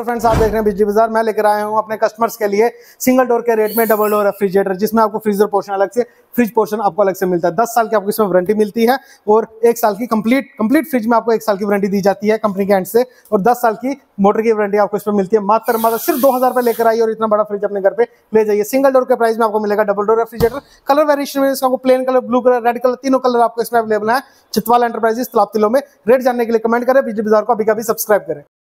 तो फ्रेंड्स आप देख रहे हैं बिजली बाजार, मैं लेकर आया हूं अपने कस्टमर्स के लिए सिंगल डोर के रेट में डबल डोर रेफ्रिजरेटर, जिसमें आपको फ्रीजर पोर्शन अलग से, फ्रिज पोर्शन आपको अलग से मिलता है। 10 साल की आपको इसमें वारंटी मिलती है और 1 साल की कंप्लीट फ्रिज में आपको 1 साल की वारंटी दी जाती है कंपनी के एंड से, और 10 साल की मोटर की वारंटी आपको इसमें मिलती है। मात्र सिर्फ 2000 रुपये लेकर आइए और इतना बड़ा फ्रिज अपने घर पे ले जाइए। सिंगल डोर के प्राइस में आपको मिलेगा double door refrigerator. Colour variation में इसका plain colour, blue colour, red colour, तीनों कलर आपको इसमें अवेलेबल है। चितवाल एंटरप्राइजेस, तलाब तिलो में। रेट जानने के लिए कमेंट करें, बिजली बाजार को अभी सब्सक्राइब करें।